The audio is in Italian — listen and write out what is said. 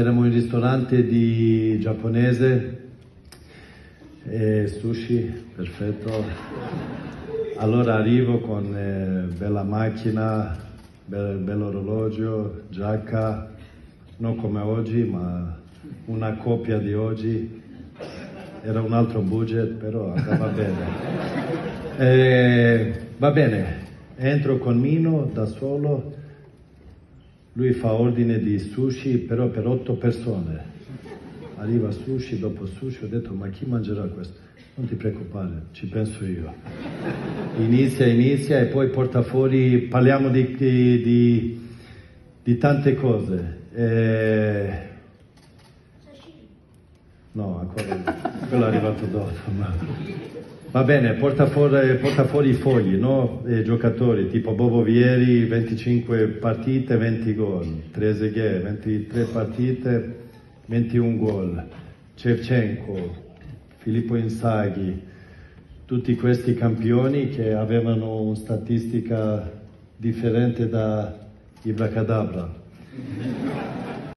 Eravamo in un ristorante di giapponese, sushi, perfetto. Allora arrivo con bella macchina, bello orologio, giacca, non come oggi, ma una copia di oggi. Era un altro budget, però andava bene. Va bene, entro con Mino da solo. Lui fa ordine di sushi, però per 8 persone. Arriva sushi, dopo sushi, ho detto, ma chi mangerà questo? Non ti preoccupare, ci penso io. Inizia e poi porta fuori, parliamo di tante cose. No, ancora, quello è arrivato dopo. Ma... Va bene, porta fuori i fogli, no? I giocatori, tipo Bobo Vieri, 25 partite, 20 gol. Trezeguet, 23 partite... 21 gol, Cevchenko, Filippo Inzaghi, tutti questi campioni che avevano una statistica differente da Ibracadabra.